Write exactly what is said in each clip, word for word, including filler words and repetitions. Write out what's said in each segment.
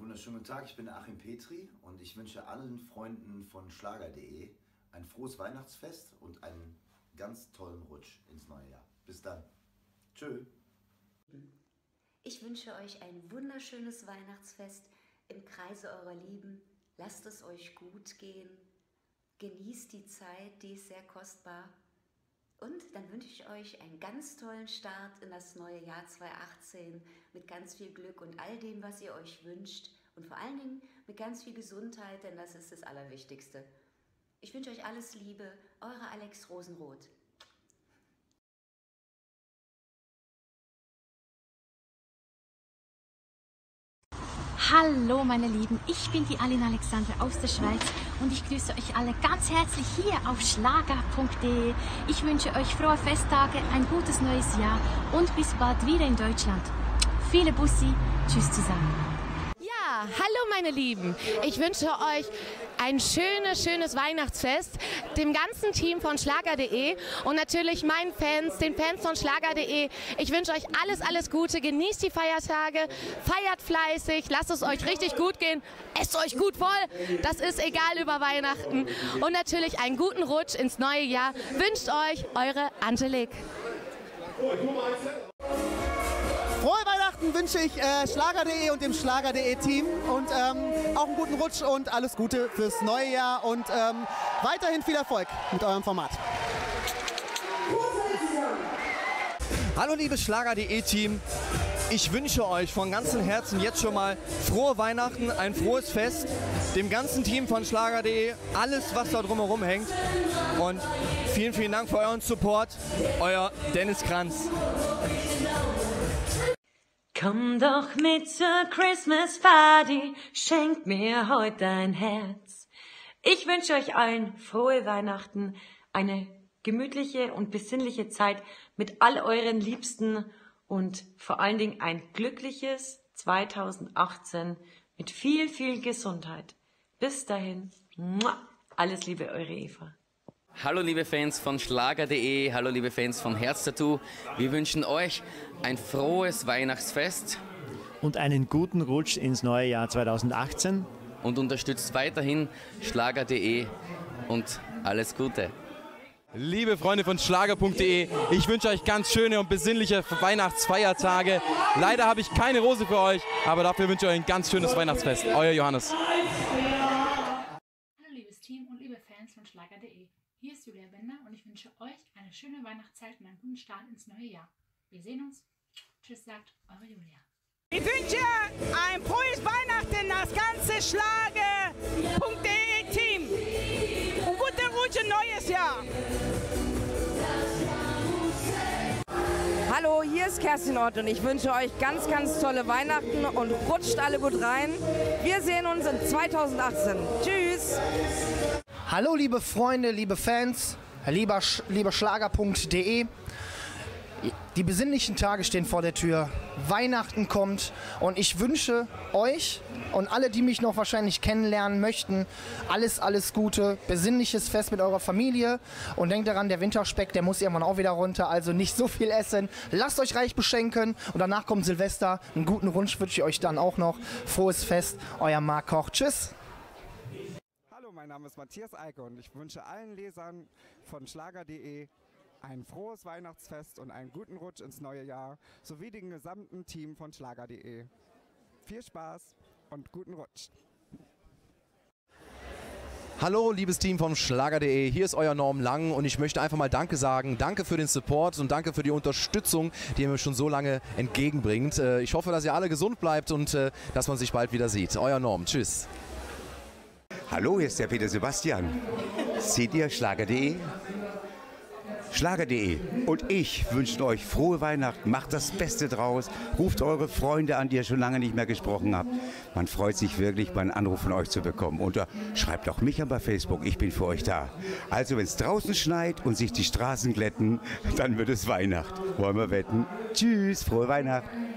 Einen wunderschönen guten Tag, ich bin Achim Petry und ich wünsche allen Freunden von Schlager punkt de ein frohes Weihnachtsfest und einen ganz tollen Rutsch ins neue Jahr. Bis dann. Tschö. Ich wünsche euch ein wunderschönes Weihnachtsfest im Kreise eurer Lieben. Lasst es euch gut gehen. Genießt die Zeit, die ist sehr kostbar. Und dann wünsche ich euch einen ganz tollen Start in das neue Jahr zweitausendachtzehn mit ganz viel Glück und all dem, was ihr euch wünscht. Und vor allen Dingen mit ganz viel Gesundheit, denn das ist das Allerwichtigste. Ich wünsche euch alles Liebe, eure Alex Rosenrot. Hallo meine Lieben, ich bin die Aline Alexander aus der Schweiz und ich grüße euch alle ganz herzlich hier auf Schlager punkt de. Ich wünsche euch frohe Festtage, ein gutes neues Jahr und bis bald wieder in Deutschland. Viele Bussi, tschüss zusammen. Ja, hallo meine Lieben, ich wünsche euch ein schönes, schönes Weihnachtsfest, dem ganzen Team von Schlager punkt de und natürlich meinen Fans, den Fans von Schlager punkt de. Ich wünsche euch alles, alles Gute, genießt die Feiertage, feiert fleißig, lasst es euch richtig gut gehen, esst euch gut voll, das ist egal über Weihnachten und natürlich einen guten Rutsch ins neue Jahr. Wünscht euch eure Angelique. Frohe Weihnachten wünsche ich äh, Schlager punkt de und dem Schlager punkt de-Team und ähm, auch einen guten Rutsch und alles Gute fürs neue Jahr und ähm, weiterhin viel Erfolg mit eurem Format. Hallo liebes Schlager punkt de-Team, ich wünsche euch von ganzem Herzen jetzt schon mal frohe Weihnachten, ein frohes Fest, dem ganzen Team von Schlager punkt de, alles was da drumherum hängt und vielen, vielen Dank für euren Support, euer Dennis Kranz. Komm doch mit zur Christmas Party, schenkt mir heute dein Herz. Ich wünsche euch allen frohe Weihnachten, eine gemütliche und besinnliche Zeit mit all euren Liebsten und vor allen Dingen ein glückliches zweitausendachtzehn mit viel, viel Gesundheit. Bis dahin, alles Liebe, eure Eva. Hallo liebe Fans von Schlager punkt de, hallo liebe Fans von Herztattoo. Wir wünschen euch ein frohes Weihnachtsfest. Und einen guten Rutsch ins neue Jahr zweitausendachtzehn. Und unterstützt weiterhin Schlager punkt de und alles Gute. Liebe Freunde von Schlager punkt de, ich wünsche euch ganz schöne und besinnliche Weihnachtsfeiertage. Leider habe ich keine Rose für euch, aber dafür wünsche ich euch ein ganz schönes Weihnachtsfest. Euer Johannes. Hallo liebes Team und liebe Fans von Schlager punkt de. Hier ist Julia Bender und ich wünsche euch eine schöne Weihnachtszeit und einen guten Start ins neue Jahr. Wir sehen uns. Tschüss, sagt eure Julia. Ich wünsche ein frohes Weihnachten, das ganze Schlager punkt de-Team. Und guten Rutsch in neues Jahr. Hallo, hier ist Kerstin Ott und ich wünsche euch ganz, ganz tolle Weihnachten und rutscht alle gut rein. Wir sehen uns in zweitausendachtzehn. Tschüss. Hallo liebe Freunde, liebe Fans, lieber, Sch lieber Schlager punkt de. Die besinnlichen Tage stehen vor der Tür, Weihnachten kommt und ich wünsche euch und alle, die mich noch wahrscheinlich kennenlernen möchten, alles, alles Gute, besinnliches Fest mit eurer Familie und denkt daran, der Winterspeck, der muss irgendwann auch wieder runter, also nicht so viel essen, lasst euch reich beschenken und danach kommt Silvester, einen guten Rutsch wünsche ich euch dann auch noch, frohes Fest, euer Marc Koch, tschüss! Mein Name ist Matthias Eike und ich wünsche allen Lesern von Schlager punkt de ein frohes Weihnachtsfest und einen guten Rutsch ins neue Jahr, sowie dem gesamten Team von Schlager punkt de. Viel Spaß und guten Rutsch. Hallo liebes Team vom Schlager punkt de, hier ist euer Norman Langen und ich möchte einfach mal Danke sagen. Danke für den Support und danke für die Unterstützung, die ihr mir schon so lange entgegenbringt. Ich hoffe, dass ihr alle gesund bleibt und dass man sich bald wieder sieht. Euer Norman, tschüss. Hallo, hier ist der Peter Sebastian. Seht ihr Schlager punkt de? Schlager punkt de und ich wünschen euch frohe Weihnachten, macht das Beste draus, ruft eure Freunde an, die ihr schon lange nicht mehr gesprochen habt. Man freut sich wirklich, mal einen Anruf von euch zu bekommen. Und schreibt auch mich an bei Facebook, ich bin für euch da. Also wenn es draußen schneit und sich die Straßen glätten, dann wird es Weihnachten. Wollen wir wetten? Tschüss, frohe Weihnachten.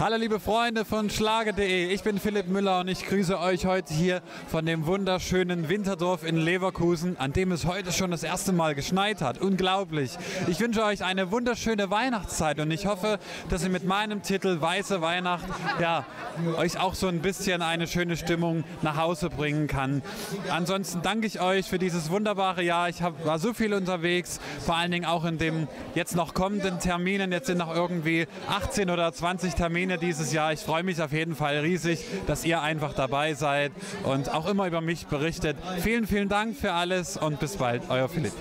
Hallo liebe Freunde von Schlager punkt de, ich bin Philipp Müller und ich grüße euch heute hier von dem wunderschönen Winterdorf in Leverkusen, an dem es heute schon das erste Mal geschneit hat. Unglaublich. Ich wünsche euch eine wunderschöne Weihnachtszeit und ich hoffe, dass ihr mit meinem Titel Weiße Weihnacht ja, euch auch so ein bisschen eine schöne Stimmung nach Hause bringen kann. Ansonsten danke ich euch für dieses wunderbare Jahr. Ich hab, war so viel unterwegs, vor allen Dingen auch in dem jetzt noch kommenden Terminen. Jetzt sind noch irgendwie achtzehn oder zwanzig Termine dieses Jahr. Ich freue mich auf jeden Fall riesig, dass ihr einfach dabei seid und auch immer über mich berichtet. Vielen, vielen Dank für alles und bis bald. Euer Philipp.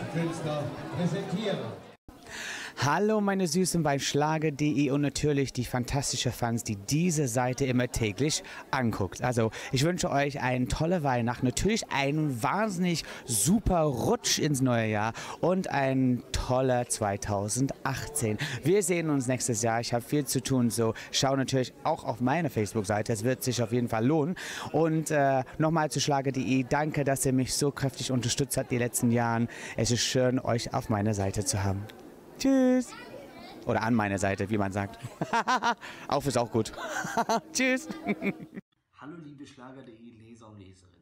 Hallo meine Süßen bei Schlager punkt de und natürlich die fantastische Fans, die diese Seite immer täglich anguckt. Also ich wünsche euch eine tolle Weihnacht, natürlich einen wahnsinnig super Rutsch ins neue Jahr und ein toller zweitausendachtzehn. Wir sehen uns nächstes Jahr, ich habe viel zu tun, so schau natürlich auch auf meine Facebook-Seite, es wird sich auf jeden Fall lohnen. Und äh, nochmal zu Schlager punkt de, danke, dass ihr mich so kräftig unterstützt habt die letzten Jahren. Es ist schön, euch auf meiner Seite zu haben. Tschüss. Oder an meiner Seite, wie man sagt. Auf ist auch gut. Tschüss. Hallo liebe Schlager punkt de Leser und Leserinnen.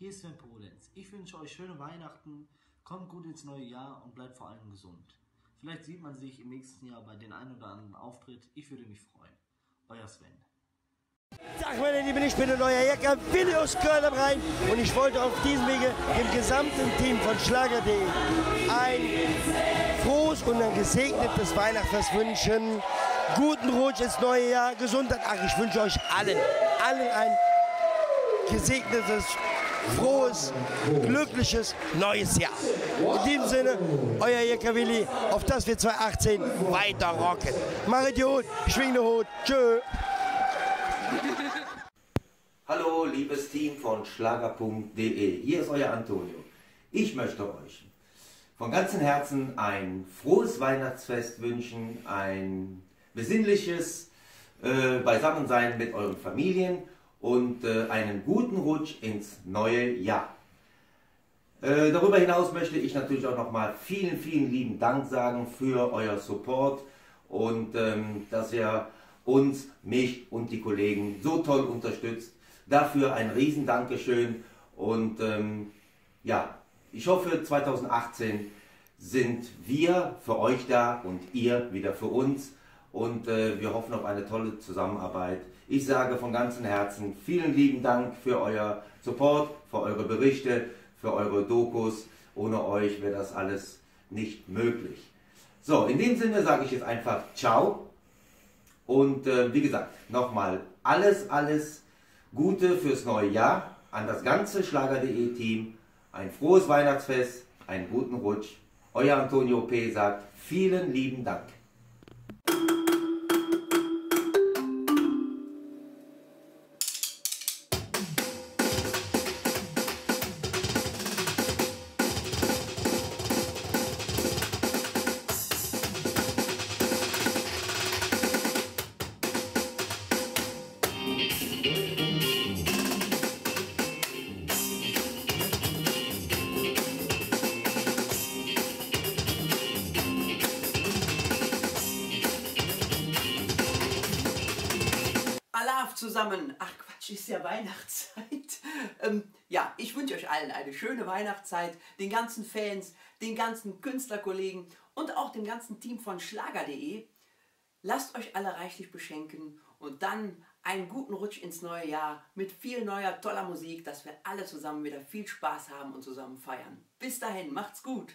Hier ist Sven Polenz. Ich wünsche euch schöne Weihnachten, kommt gut ins neue Jahr und bleibt vor allem gesund. Vielleicht sieht man sich im nächsten Jahr bei den ein oder anderen Auftritt. Ich würde mich freuen. Euer Sven. Sag meine Lieben, ich bin der neue Jäcker Willi aus Köln am Rhein und ich wollte auf diesem Wege dem gesamten Team von Schlager punkt de ein frohes und ein gesegnetes Weihnachtsfest wünschen. Guten Rutsch ins neue Jahr, Gesundheit. Ach, ich wünsche euch allen, allen ein gesegnetes, frohes, glückliches neues Jahr. In diesem Sinne, euer Jäcker Willi, auf das wir zwanzig achtzehn weiter rocken. Mach Idiot, schwing den Hut, tschö. Hallo, liebes Team von Schlager punkt de, hier ist euer Antonio. Ich möchte euch von ganzem Herzen ein frohes Weihnachtsfest wünschen, ein besinnliches äh, Beisammensein mit euren Familien und äh, einen guten Rutsch ins neue Jahr. Äh, darüber hinaus möchte ich natürlich auch nochmal vielen, vielen lieben Dank sagen für euer Support und ähm, dass ihr uns, mich und die Kollegen so toll unterstützt. Dafür ein riesen Dankeschön und ähm, ja, ich hoffe, zwanzig achtzehn sind wir für euch da und ihr wieder für uns. Und äh, wir hoffen auf eine tolle Zusammenarbeit. Ich sage von ganzem Herzen vielen lieben Dank für euer Support, für eure Berichte, für eure Dokus. Ohne euch wäre das alles nicht möglich. So, in dem Sinne sage ich jetzt einfach ciao. Und äh, wie gesagt, nochmal alles, alles Gute fürs neue Jahr an das ganze Schlager punkt de Team. Ein frohes Weihnachtsfest, einen guten Rutsch. Euer Antonio P. sagt vielen lieben Dank. Zusammen. Ach Quatsch, ist ja Weihnachtszeit. Ähm, ja, ich wünsche euch allen eine schöne Weihnachtszeit, den ganzen Fans, den ganzen Künstlerkollegen und auch dem ganzen Team von Schlager punkt de. Lasst euch alle reichlich beschenken und dann einen guten Rutsch ins neue Jahr mit viel neuer, toller Musik, dass wir alle zusammen wieder viel Spaß haben und zusammen feiern. Bis dahin, macht's gut!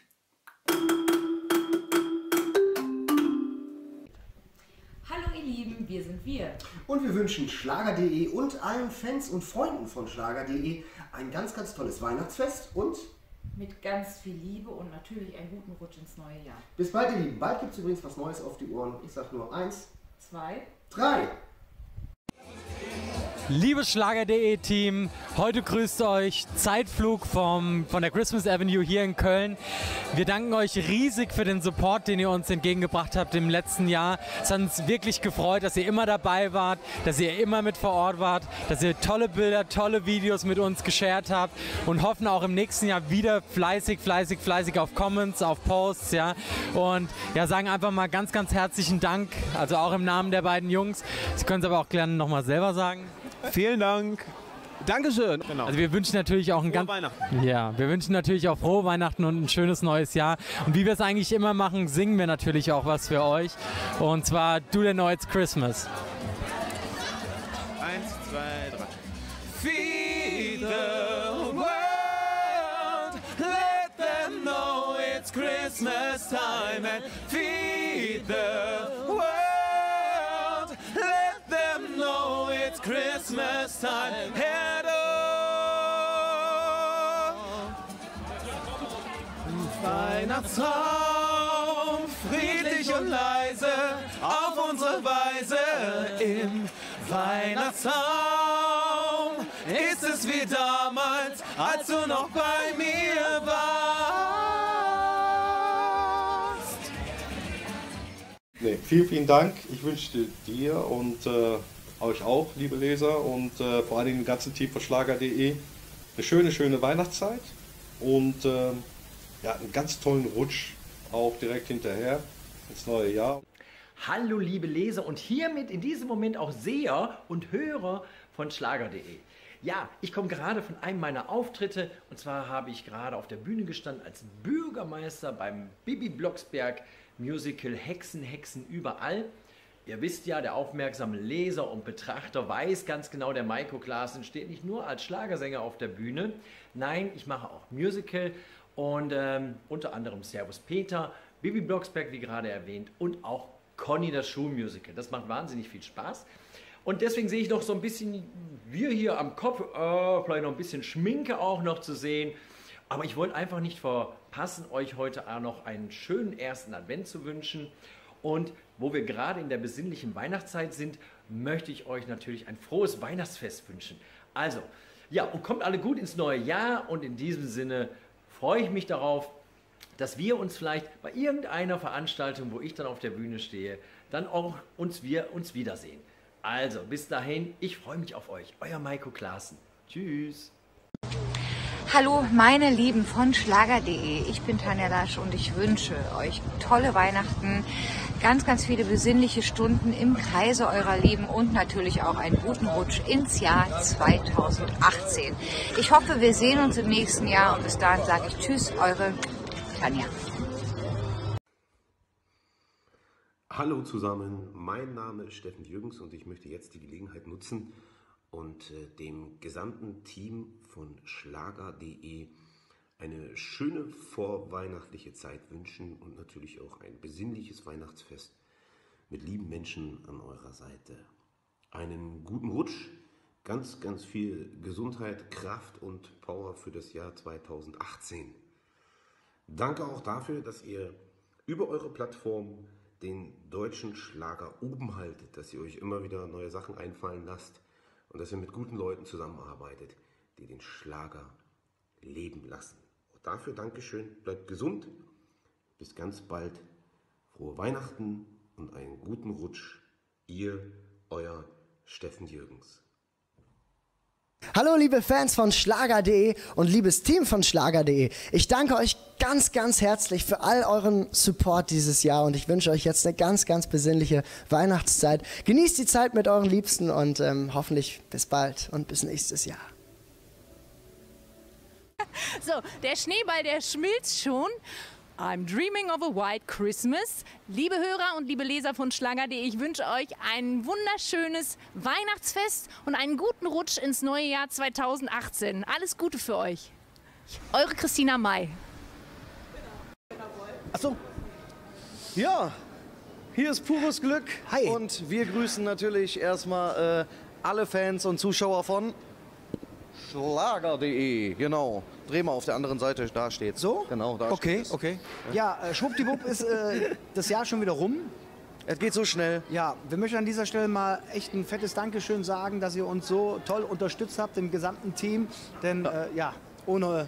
Hallo ihr Lieben, wir sind wir. Und wir wünschen Schlager punkt de und allen Fans und Freunden von Schlager punkt de ein ganz, ganz tolles Weihnachtsfest und mit ganz viel Liebe und natürlich einen guten Rutsch ins neue Jahr. Bis bald ihr Lieben. Bald gibt es übrigens was Neues auf die Ohren. Ich sag nur eins, zwei, drei. Liebes Schlager.de Team, heute grüßt euch Zeitflug vom, von der Christmas Avenue hier in Köln. Wir danken euch riesig für den Support, den ihr uns entgegengebracht habt im letzten Jahr. Es hat uns wirklich gefreut, dass ihr immer dabei wart, dass ihr immer mit vor Ort wart, dass ihr tolle Bilder, tolle Videos mit uns geshared habt und hoffen auch im nächsten Jahr wieder fleißig, fleißig, fleißig auf Comments, auf Posts, ja. Und ja, sagen einfach mal ganz, ganz herzlichen Dank, also auch im Namen der beiden Jungs. Sie können es aber auch gerne nochmal selber sagen. Vielen Dank. Dankeschön. Genau. Also wir wünschen natürlich auch ein ganz Weihnachten. Ja, wir wünschen natürlich auch frohe Weihnachten und ein schönes neues Jahr. Und wie wir es eigentlich immer machen, singen wir natürlich auch was für euch. Und zwar Do the Know It's Christmas. Eins, zwei, drei. Feed the world, let them know it's Christmas time and feed the world. No, it's Christmas time. Hello! Weihnachtsraum, friedlich und leise, auf unsere Weise. Im Weihnachtsraum ist es wie damals, als du noch bei mir warst. Nee, vielen, vielen Dank. Ich wünschte dir und äh euch auch, liebe Leser, und äh, vor allem dem ganzen Team von Schlager.de eine schöne, schöne Weihnachtszeit und äh, ja, einen ganz tollen Rutsch auch direkt hinterher ins neue Jahr. Hallo liebe Leser und hiermit in diesem Moment auch Seher und Hörer von Schlager.de. Ja, ich komme gerade von einem meiner Auftritte, und zwar habe ich gerade auf der Bühne gestanden als Bürgermeister beim Bibi Blocksberg Musical Hexen, Hexen überall. Ihr wisst ja, der aufmerksame Leser und Betrachter weiß ganz genau, der Maico Claßen steht nicht nur als Schlagersänger auf der Bühne. Nein, ich mache auch Musical und ähm, unter anderem Servus Peter, Bibi Blocksberg, wie gerade erwähnt, und auch Conny das Schulmusical. Das macht wahnsinnig viel Spaß. Und deswegen sehe ich noch so ein bisschen, wir hier am Kopf, äh, vielleicht noch ein bisschen Schminke auch noch zu sehen. Aber ich wollte einfach nicht verpassen, euch heute auch noch einen schönen ersten Advent zu wünschen. Und wo wir gerade in der besinnlichen Weihnachtszeit sind, möchte ich euch natürlich ein frohes Weihnachtsfest wünschen. Also, ja, und kommt alle gut ins neue Jahr, und in diesem Sinne freue ich mich darauf, dass wir uns vielleicht bei irgendeiner Veranstaltung, wo ich dann auf der Bühne stehe, dann auch uns, wir, uns wiedersehen. Also, bis dahin, ich freue mich auf euch. Euer Maico Claßen. Tschüss. Hallo meine Lieben von Schlager.de, ich bin Tanja Lasch und ich wünsche euch tolle Weihnachten, ganz, ganz viele besinnliche Stunden im Kreise eurer Lieben und natürlich auch einen guten Rutsch ins Jahr zweitausendachtzehn. Ich hoffe, wir sehen uns im nächsten Jahr, und bis dahin sage ich Tschüss, eure Tanja. Hallo zusammen, mein Name ist Steffen Jürgens und ich möchte jetzt die Gelegenheit nutzen, und äh, dem gesamten Team von Schlager.de eine schöne vorweihnachtliche Zeit wünschen und natürlich auch ein besinnliches Weihnachtsfest mit lieben Menschen an eurer Seite. Einen guten Rutsch, ganz, ganz viel Gesundheit, Kraft und Power für das Jahr zweitausendachtzehn. Danke auch dafür, dass ihr über eure Plattform den deutschen Schlager oben haltet, dass ihr euch immer wieder neue Sachen einfallen lasst. Und dass ihr mit guten Leuten zusammenarbeitet, die den Schlager leben lassen. Auch dafür Dankeschön, bleibt gesund, bis ganz bald, frohe Weihnachten und einen guten Rutsch. Ihr, euer Steffen Jürgens. Hallo liebe Fans von Schlager.de und liebes Team von Schlager.de. Ich danke euch ganz, ganz herzlich für all euren Support dieses Jahr, und ich wünsche euch jetzt eine ganz, ganz besinnliche Weihnachtszeit. Genießt die Zeit mit euren Liebsten und ähm, hoffentlich bis bald und bis nächstes Jahr. So, der Schneeball, der schmilzt schon. I'm dreaming of a white Christmas. Liebe Hörer und liebe Leser von Schlager.de, ich wünsche euch ein wunderschönes Weihnachtsfest und einen guten Rutsch ins neue Jahr zweitausendachtzehn. Alles Gute für euch. Eure Christina May. Achso. Ja, hier ist pures Glück. Hi. Und wir grüßen natürlich erstmal äh, alle Fans und Zuschauer von Schlager.de, genau. Dreh mal auf der anderen Seite, da steht. So? Genau, da okay, steht es. Okay. Ja, äh, schwuppdiwupp ist äh, das Jahr schon wieder rum. Es geht so schnell. Ja, wir möchten an dieser Stelle mal echt ein fettes Dankeschön sagen, dass ihr uns so toll unterstützt habt, dem gesamten Team. Denn ja, äh, ja ohne,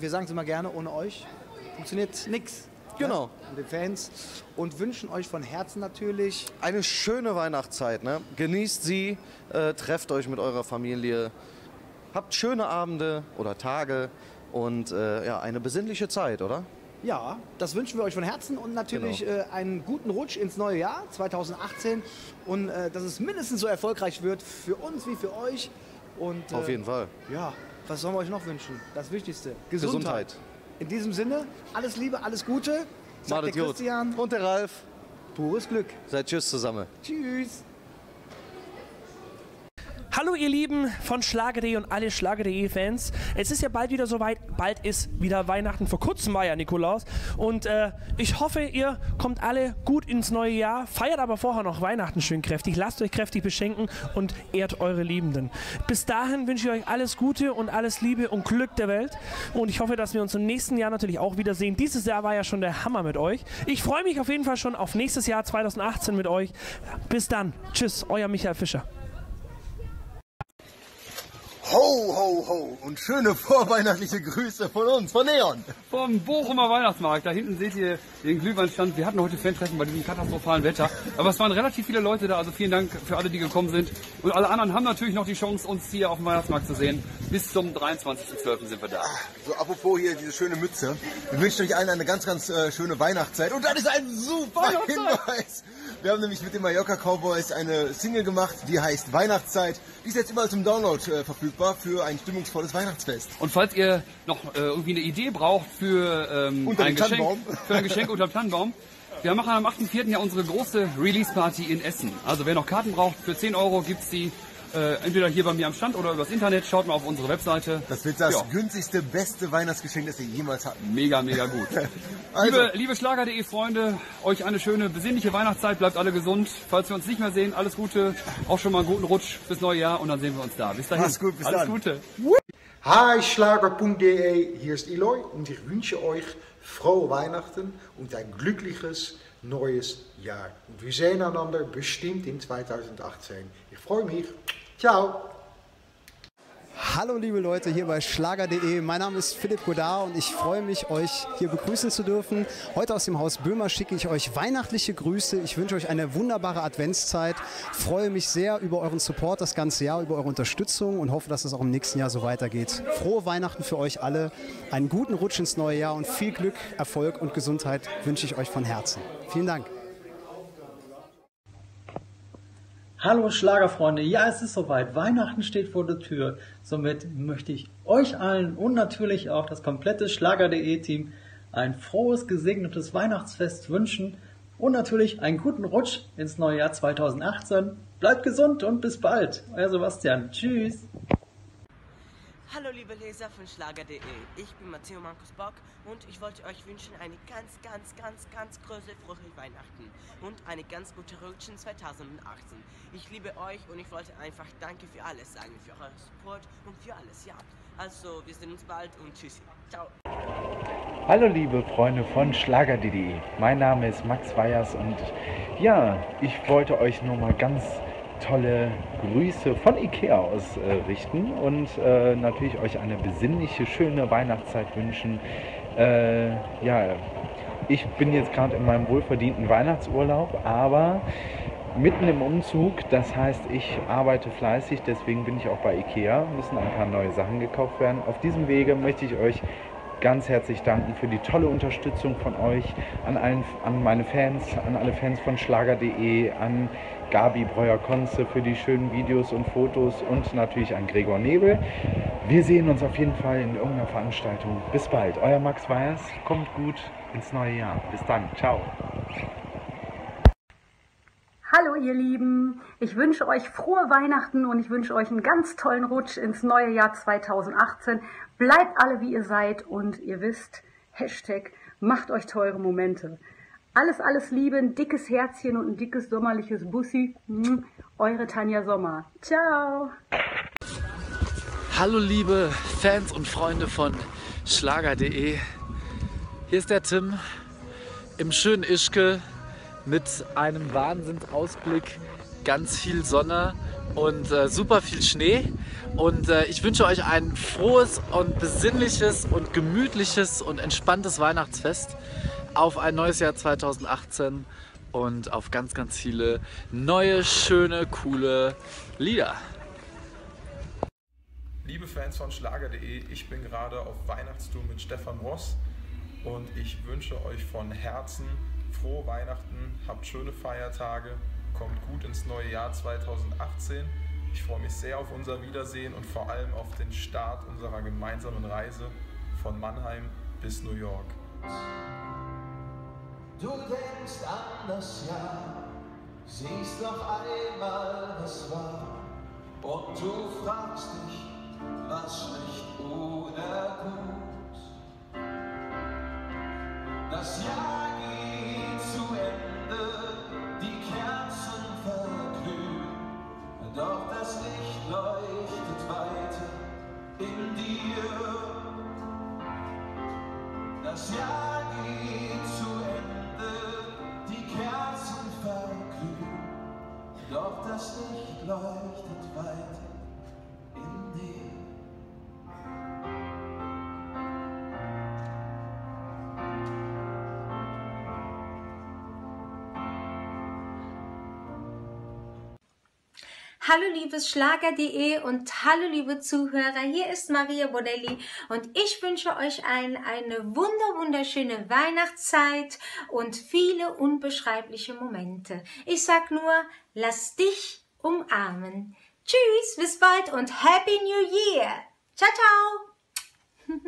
wir sagen es immer gerne, ohne euch funktioniert nichts. Genau. Ja, und den Fans. Und wünschen euch von Herzen natürlich eine schöne Weihnachtszeit. Ne? Genießt sie, äh, trefft euch mit eurer Familie, habt schöne Abende oder Tage und äh, ja, eine besinnliche Zeit, oder? Ja, das wünschen wir euch von Herzen und natürlich genau. äh, einen guten Rutsch ins neue Jahr zwanzig achtzehn und äh, dass es mindestens so erfolgreich wird für uns wie für euch. Und, äh, Auf jeden Fall. Ja, was sollen wir euch noch wünschen? Das Wichtigste, Gesundheit. Gesundheit. In diesem Sinne, alles Liebe, alles Gute. Sagt der Christian und der Ralf. Pures Glück. Seid tschüss zusammen. Tschüss. Hallo ihr Lieben von Schlager.de und alle Schlager.de Fans. Es ist ja bald wieder soweit, bald ist wieder Weihnachten. Vor kurzem war ja Nikolaus und äh, ich hoffe, ihr kommt alle gut ins neue Jahr, feiert aber vorher noch Weihnachten schön kräftig, lasst euch kräftig beschenken und ehrt eure Liebenden. Bis dahin wünsche ich euch alles Gute und alles Liebe und Glück der Welt und ich hoffe, dass wir uns im nächsten Jahr natürlich auch wiedersehen. Dieses Jahr war ja schon der Hammer mit euch. Ich freue mich auf jeden Fall schon auf nächstes Jahr zwanzig achtzehn mit euch. Bis dann. Tschüss, euer Michael Fischer. Ho, ho, ho und schöne vorweihnachtliche Grüße von uns, von Neon. Vom Bochumer Weihnachtsmarkt, da hinten seht ihr den Glühweinstand. Wir hatten heute Fan-Treffen bei diesem katastrophalen Wetter, aber es waren relativ viele Leute da, also vielen Dank für alle, die gekommen sind. Und alle anderen haben natürlich noch die Chance, uns hier auf dem Weihnachtsmarkt zu sehen. Bis zum dreiundzwanzigsten zwölften sind wir da. So, apropos hier diese schöne Mütze. Wir wünschen euch allen eine ganz, ganz äh, schöne Weihnachtszeit und das ist ein super Hinweis. Wir haben nämlich mit den Mallorca Cowboys eine Single gemacht, die heißt Weihnachtszeit. Die ist jetzt überall zum Download äh, verfügbar für ein stimmungsvolles Weihnachtsfest. Und falls ihr noch äh, irgendwie eine Idee braucht für, ähm, ein Geschenk, für ein Geschenk unter dem Tannenbaum, wir machen am achten vierten ja unsere große Release-Party in Essen. Also wer noch Karten braucht, für zehn Euro gibt es die äh, entweder hier bei mir am Stand oder übers Internet. Schaut mal auf unsere Webseite. Das wird das ja. günstigste, beste Weihnachtsgeschenk, das wir jemals hatten. Mega, mega gut. Also. Liebe, liebe Schlager.de Freunde, euch eine schöne, besinnliche Weihnachtszeit. Bleibt alle gesund. Falls wir uns nicht mehr sehen, alles Gute. Auch schon mal einen guten Rutsch fürs neue Jahr und dann sehen wir uns da. Bis dahin. Mach's gut, bis alles dann. Gute. Hi, Schlager.de. Hier ist Eloy und ich wünsche euch frohe Weihnachten und ein glückliches neues Jahr. Und wir sehen einander bestimmt in zwanzig achtzehn. Ich freue mich. Ciao. Hallo liebe Leute hier bei Schlager.de, mein Name ist Philipp Godart und ich freue mich, euch hier begrüßen zu dürfen. Heute aus dem Haus Böhmer schicke ich euch weihnachtliche Grüße. Ich wünsche euch eine wunderbare Adventszeit, freue mich sehr über euren Support das ganze Jahr, über eure Unterstützung und hoffe, dass es auch im nächsten Jahr so weitergeht. Frohe Weihnachten für euch alle, einen guten Rutsch ins neue Jahr und viel Glück, Erfolg und Gesundheit wünsche ich euch von Herzen. Vielen Dank. Hallo Schlagerfreunde, ja es ist soweit, Weihnachten steht vor der Tür, somit möchte ich euch allen und natürlich auch das komplette Schlager.de Team ein frohes, gesegnetes Weihnachtsfest wünschen und natürlich einen guten Rutsch ins neue Jahr zwanzig achtzehn. Bleibt gesund und bis bald, euer Sebastian, tschüss! Hallo liebe Leser von Schlager.de, ich bin Matteo Markus Bock und ich wollte euch wünschen eine ganz, ganz, ganz, ganz große frohe Weihnachten und eine ganz gute Rutsch in zwanzig achtzehn. Ich liebe euch und ich wollte einfach Danke für alles sagen, für euren Support und für alles, ja. Also, wir sehen uns bald und tschüssi. Ciao. Hallo liebe Freunde von Schlager.de, mein Name ist Max Weyers und ja, ich wollte euch nur mal ganz tolle Grüße von Ikea ausrichten äh, und äh, natürlich euch eine besinnliche, schöne Weihnachtszeit wünschen. Äh, ja, ich bin jetzt gerade in meinem wohlverdienten Weihnachtsurlaub, aber mitten im Umzug, das heißt, ich arbeite fleißig, deswegen bin ich auch bei Ikea, müssen ein paar neue Sachen gekauft werden. Auf diesem Wege möchte ich euch ganz herzlich danken für die tolle Unterstützung von euch, an, allen, an meine Fans, an alle Fans von Schlager.de, an Gabi Breuer-Konze für die schönen Videos und Fotos und natürlich an Gregor Nebel. Wir sehen uns auf jeden Fall in irgendeiner Veranstaltung. Bis bald, euer Max Weyers. Kommt gut ins neue Jahr. Bis dann, ciao. Hallo ihr Lieben, ich wünsche euch frohe Weihnachten und ich wünsche euch einen ganz tollen Rutsch ins neue Jahr zwanzig achtzehn. Bleibt alle wie ihr seid und ihr wisst, Hashtag macht euch teure Momente. Alles, alles Liebe, ein dickes Herzchen und ein dickes sommerliches Bussi. Eure Tanja Sommer. Ciao. Hallo liebe Fans und Freunde von Schlager.de. Hier ist der Tim im schönen Ischke mit einem Wahnsinnsausblick, ganz viel Sonne und äh, super viel Schnee. Und äh, ich wünsche euch ein frohes und besinnliches und gemütliches und entspanntes Weihnachtsfest auf ein neues Jahr zweitausendachtzehn und auf ganz, ganz viele neue, schöne, coole Lieder. Liebe Fans von Schlager punkt de, ich bin gerade auf Weihnachtstour mit Stefan Ross und ich wünsche euch von Herzen frohe Weihnachten, habt schöne Feiertage, kommt gut ins neue Jahr zweitausendachtzehn. Ich freue mich sehr auf unser Wiedersehen und vor allem auf den Start unserer gemeinsamen Reise von Mannheim bis New York. Du denkst an das Jahr, siehst noch einmal, was war, und du fragst dich, was nicht ohne Grund. Das Jahr geht zu Ende, die Kerzen verglühen, doch das Licht leuchtet weiter in dir. Das Jahr geht zu Ende, die Kerzen verglühen, doch das Licht leuchtet weiter. Hallo liebes Schlager punkt de und hallo liebe Zuhörer, hier ist Maria Bodelli und ich wünsche euch allen eine wunder wunderschöne Weihnachtszeit und viele unbeschreibliche Momente. Ich sag nur, lass dich umarmen. Tschüss, bis bald und Happy New Year! Ciao, ciao!